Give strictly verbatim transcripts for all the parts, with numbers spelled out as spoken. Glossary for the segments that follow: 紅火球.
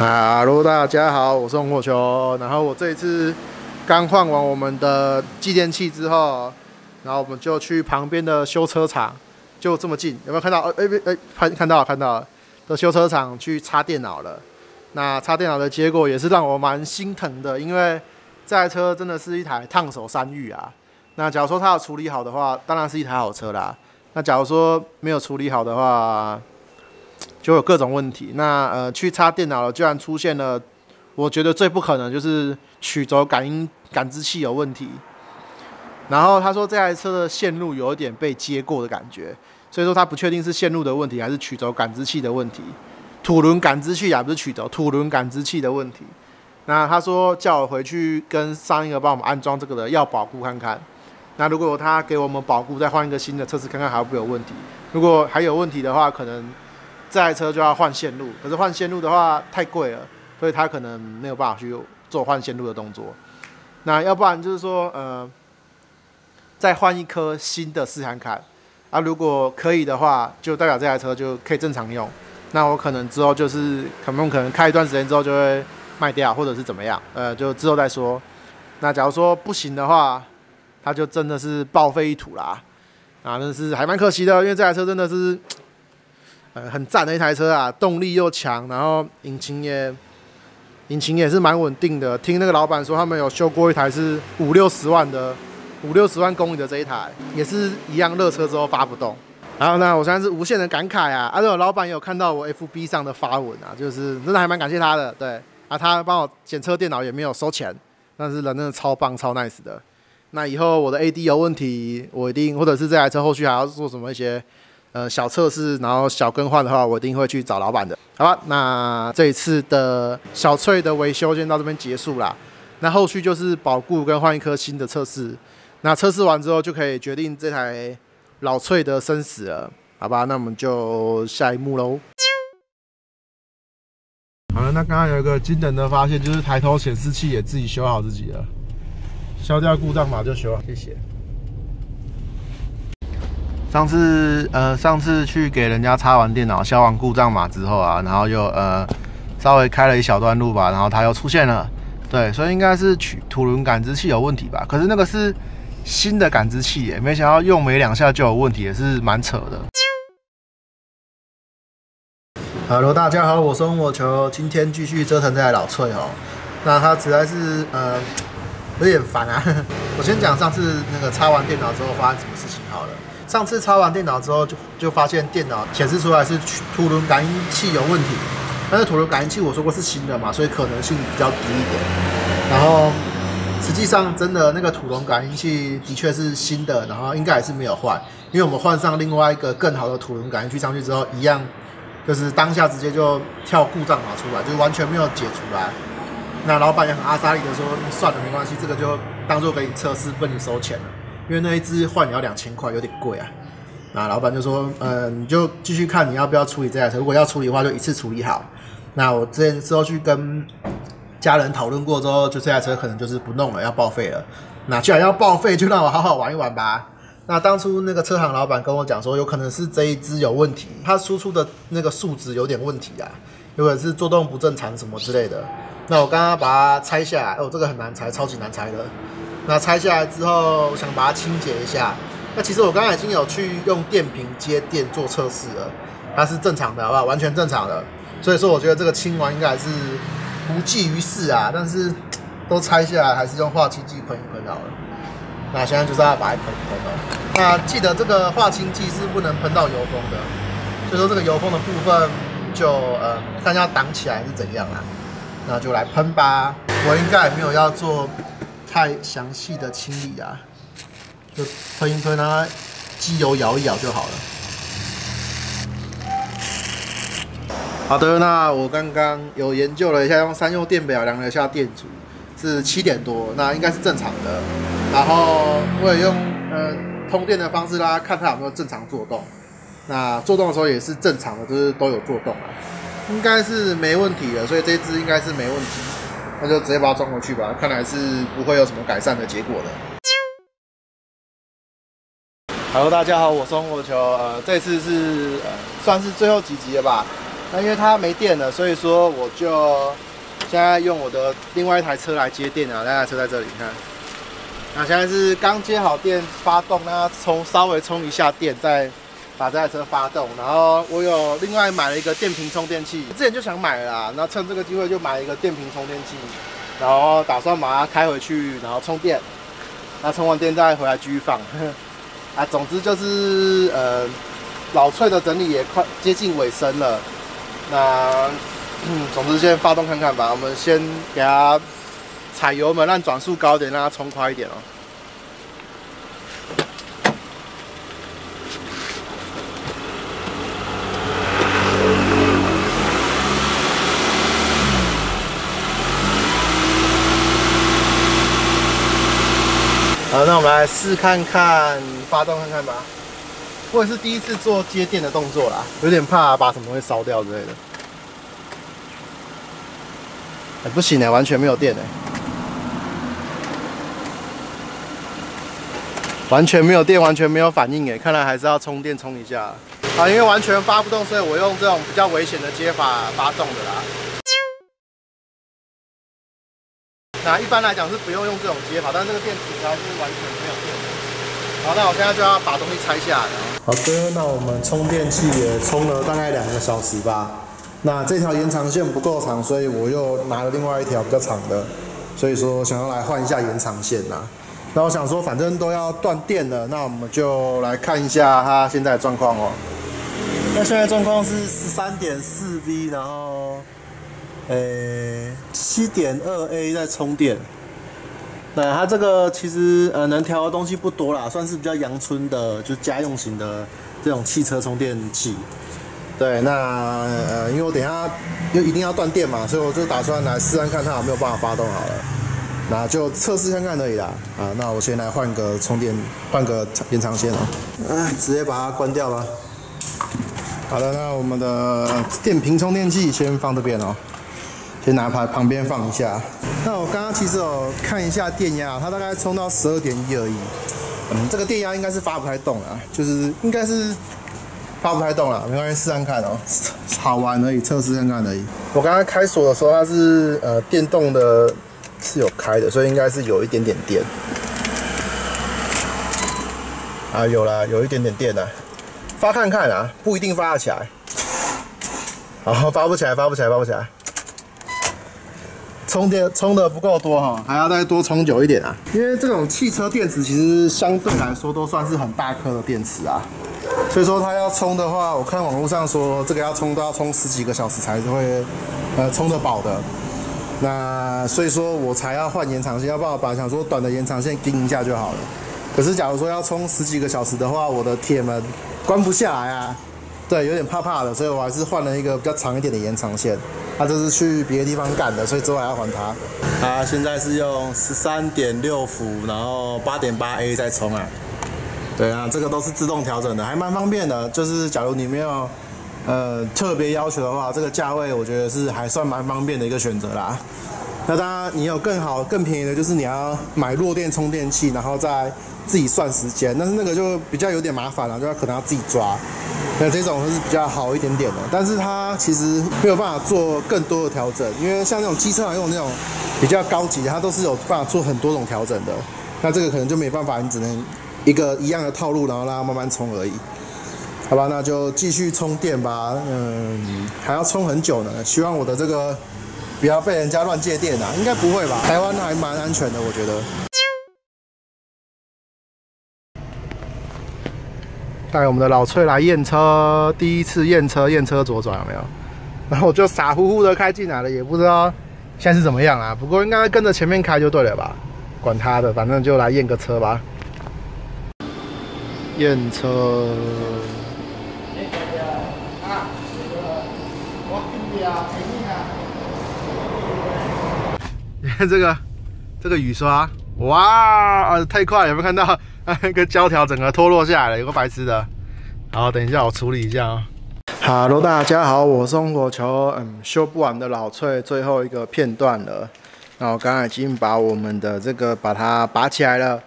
哈喽，大家好，我是洪火球。然后我这一次刚换完我们的继电器之后，然后我们就去旁边的修车厂，就这么近，有没有看到？哎哎哎，看到了看到了的修车厂去插电脑了。那插电脑的结果也是让我蛮心疼的，因为这台车真的是一台烫手山芋啊。那假如说它有处理好的话，当然是一台好车啦。那假如说没有处理好的话，就有各种问题。那呃，去插电脑了，居然出现了，我觉得最不可能就是曲轴感应感知器有问题。然后他说这台车的线路有一点被接过的感觉，所以说他不确定是线路的问题还是曲轴感知器的问题，土轮感知器啊，不是曲轴，土轮感知器的问题。那他说叫我回去跟上一个帮我们安装这个的要保固看看。那如果他给我们保固，再换一个新的测试看看还有没有问题。如果还有问题的话，可能这台车就要换线路，可是换线路的话太贵了，所以他可能没有办法去做换线路的动作。那要不然就是说，呃，再换一颗新的试看看啊，如果可以的话，就代表这台车就可以正常用。那我可能之后就是，可能可能开一段时间之后就会卖掉，或者是怎么样，呃，就之后再说。那假如说不行的话，它就真的是报废一途啦，啊，真的是还蛮可惜的，因为这台车真的是。呃，很赞的一台车啊，动力又强，然后引擎也，引擎也是蛮稳定的。听那个老板说，他们有修过一台是五六十万的，五六十万公里的这一台，也是一样热车之后发不动。然后呢，我现在是无限的感慨啊，啊，这个老板有看到我 F B 上的发文啊，就是真的还蛮感谢他的，对啊，他帮我检测电脑也没有收钱，但是人真的超棒超 nice 的。那以后我的 A D 有问题，我一定或者是这台车后续还要做什么一些。呃，小测试，然后小更换的话，我一定会去找老板的，好吧？那这一次的小翠的维修先到这边结束啦。那后续就是保固跟换一颗新的测试。那测试完之后就可以决定这台老翠的生死了，好吧？那我们就下一幕喽。好了，那刚刚有一个惊人的发现，就是抬头显示器也自己修好自己了，消掉故障码就修好，谢谢。上次呃，上次去给人家插完电脑、消完故障码之后啊，然后又呃稍微开了一小段路吧，然后它又出现了，对，所以应该是土轮感知器有问题吧？可是那个是新的感知器耶，没想到用没两下就有问题，也是蛮扯的。Hello， 大家好，我是洪火球，今天继续折腾这台老翠哦，那它实在是呃有点烦啊。我先讲上次那个插完电脑之后发生什么事情好了。上次插完电脑之后就，就就发现电脑显示出来是土轮感应器有问题，但是土轮感应器我说过是新的嘛，所以可能性比较低一点。然后实际上真的那个土轮感应器的确是新的，然后应该也是没有换，因为我们换上另外一个更好的土轮感应器上去之后，一样就是当下直接就跳故障码出来，就是完全没有解除来。那老板也很阿莎力的说，算了，没关系，这个就当做给你测试，不你收钱了。因为那一只换也要两千块，有点贵啊。那老板就说：“呃，你就继续看你要不要处理这台车。如果要处理的话，就一次处理好。”那我之前之后去跟家人讨论过之后，就这台车可能就是不弄了，要报废了。那既然要报废，就让我好好玩一玩吧。那当初那个车行老板跟我讲说，有可能是这一只有问题，它输出的那个数值有点问题啊，有可能是作动不正常什么之类的。那我刚刚把它拆下来，哦，这个很难拆，超级难拆的。那拆下来之后，想把它清洁一下。那其实我刚才已经有去用电瓶接电做测试了，它是正常的，好不好？完全正常的。所以说，我觉得这个清完应该还是无济于事啊。但是都拆下来，还是用化清剂喷一喷好了。那现在就是要把它喷一喷了。那记得这个化清剂是不能喷到油封的，所以说这个油封的部分就呃，看一下挡起来是怎样啦。那就来喷吧。我应该也没有要做。太详细的清理啊，就喷一喷啊，机油摇一摇就好了。好的，那我刚刚有研究了一下，用三用电表量了一下电阻是七点多，那应该是正常的。然后我也用呃通电的方式啦，看它有没有正常作动。那作动的时候也是正常的，就是都有作动啊，应该是没问题的，所以这支应该是没问题。那就直接把它装回去吧，看来是不会有什么改善的结果的。Hello， 大家好，我是洪火球，呃，这次是、呃、算是最后几集了吧？那因为它没电了，所以说我就现在用我的另外一台车来接电啊。那台车在这里，看。那现在是刚接好电，发动，让它充稍微充一下电，再把这台车发动。然后我有另外买了一个电瓶充电器，之前就想买了啦，那趁这个机会就买一个电瓶充电器，然后打算把它开回去，然后充电。那充完电再回来继续放。啊，总之就是呃，老翠的整理也快接近尾声了。 那、嗯，总之先发动看看吧。我们先给它踩油门，让转速高点，让它冲快一点哦。好，那我们来试看看发动看看吧。 我也是第一次做接电的动作啦，有点怕把什么会烧掉之类的。哎、欸，不行哎、欸，完全没有电哎、欸，完全没有电，完全没有反应哎、欸，看来还是要充电充一下啊。啊，因为完全发不动，所以我用这种比较危险的接法发动的啦。那一般来讲是不用用这种接法，但这个电池还是完全没有电的。 好，那我现在就要把东西拆下来了。好的，那我们充电器也充了大概两个小时吧。那这条延长线不够长，所以我又拿了另外一条比较长的，所以说想要来换一下延长线啦。那我想说，反正都要断电了，那我们就来看一下它现在的状况哦。那现在状况是 十三点四 V， 然后呃 七点二 A 在充电。 那它这个其实呃能调的东西不多啦，算是比较阳春的，就家用型的这种汽车充电器。对，那呃因为我等一下又一定要断电嘛，所以我就打算来试看看它有没有办法发动好了。那就测试看看而已啦。啊，那我先来换个充电，换个延长线哦。哎，直接把它关掉吧。好的，那我们的电瓶充电器先放这边哦。 先拿旁旁边放一下。那我刚刚其实有看一下电压，它大概充到 十二点一 而已。嗯，这个电压应该是发不太动啦，就是应该是发不太动啦，没关系，试看看哦、喔，好玩而已，测试看看而已。我刚刚开锁的时候，它是呃电动的，是有开的，所以应该是有一点点电。啊，有啦，有一点点电啦，发看看啊，不一定发得起来。好，发不起来，发不起来，发不起来。 充电充的不够多哈，还要再多充久一点啊。因为这种汽车电池其实相对来说都算是很大颗的电池啊，所以说它要充的话，我看网络上说这个要充都要充十几个小时才会呃充得饱的。那所以说我才要换延长线，要不然我本来想说短的延长线盯一下就好了。可是假如说要充十几个小时的话，我的铁门关不下来啊，对，有点怕怕的，所以我还是换了一个比较长一点的延长线。 他、啊、这是去别的地方赶的，所以之后还要还他。他、啊、现在是用 十三点六伏，然后 八点八 A 在充啊。对啊，这个都是自动调整的，还蛮方便的。就是假如你没有呃特别要求的话，这个价位我觉得是还算蛮方便的一个选择啦。那当然，你有更好、更便宜的，就是你要买弱电充电器，然后再自己算时间，但是那个就比较有点麻烦了，就要可能要自己抓。 那这种是比较好一点点的，但是它其实没有办法做更多的调整，因为像那种机车行用那种比较高级的，它都是有办法做很多种调整的。那这个可能就没办法，你只能一个一样的套路，然后让它慢慢充而已。好吧，那就继续充电吧。嗯，还要充很久呢。希望我的这个不要被人家乱借电啊，应该不会吧？台湾还蛮安全的，我觉得。带我们的老翠来验车，第一次验车，验车左转有没有？然后我就傻乎乎的开进来了，也不知道现在是怎么样啦。不过应该跟着前面开就对了吧？管他的，反正就来验个车吧。验车。你看这个，这个雨刷，哇，啊、太快了，有没有看到？ 那个胶条整个脱落下来了，有个白痴的。好，等一下我处理一下啊、哦。Hello， 大家好，我是火球。嗯，修不完的老翠最后一个片段了。那我刚才已经把我们的这个把它拔起来了。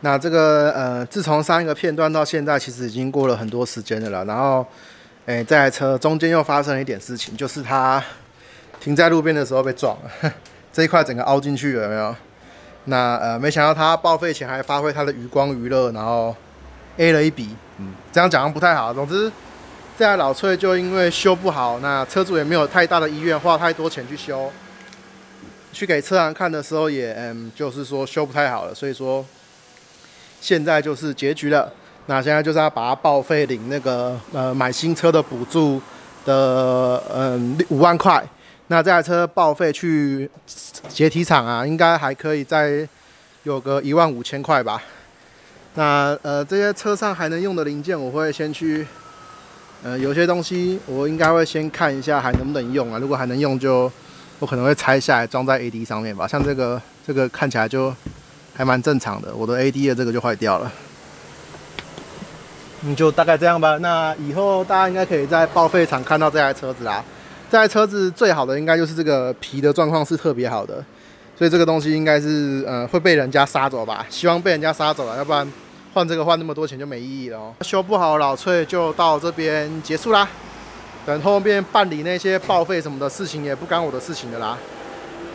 那这个呃，自从上一个片段到现在，其实已经过了很多时间了啦。然后哎，这台车中间又发生了一点事情，就是它停在路边的时候被撞了，这一块整个凹进去了，有没有？那呃，没想到他报废前还发挥他的余光娱乐，然后 A 了一笔。嗯，这样讲不太好。总之，这台老翠就因为修不好，那车主也没有太大的意愿，花太多钱去修。 去给车行看的时候也，嗯，就是说修不太好了，所以说现在就是结局了。那现在就是要把它报废领那个呃买新车的补助的，嗯，五万块。那这台车报废去解体厂啊，应该还可以再有个一万五千块吧。那呃这些车上还能用的零件，我会先去，呃有些东西我应该会先看一下还能不能用啊，如果还能用就。 我可能会拆下来装在 A D 上面吧，像这个这个看起来就还蛮正常的，我的 A D 的这个就坏掉了。嗯，就大概这样吧。那以后大家应该可以在报废厂看到这台车子啦。这台车子最好的应该就是这个皮的状况是特别好的，所以这个东西应该是呃会被人家杀走吧？希望被人家杀走了，要不然换这个换那么多钱就没意义了哦。修不好老翠就到这边结束啦。 等后面办理那些报废什么的事情也不干我的事情的啦，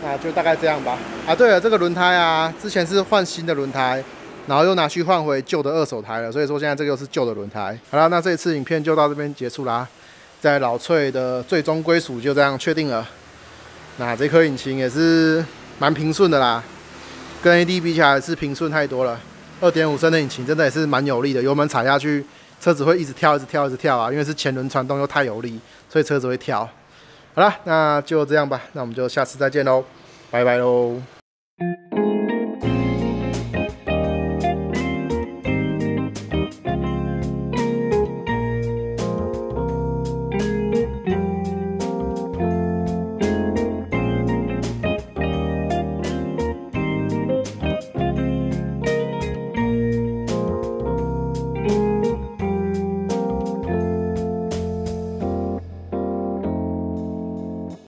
那就大概这样吧。啊，对了，这个轮胎啊，之前是换新的轮胎，然后又拿去换回旧的二手胎了，所以说现在这个又是旧的轮胎。好啦，那这一次影片就到这边结束啦，在老翠的最终归属就这样确定了。那这颗引擎也是蛮平顺的啦，跟 A D 比起来是平顺太多了。 二点五 升的引擎真的也是蛮有力的，油门踩下去。 车子会一直跳，一直跳，一直跳啊！因为是前轮传动又太有力，所以车子会跳。好啦，那就这样吧，那我们就下次再见喽，拜拜喽。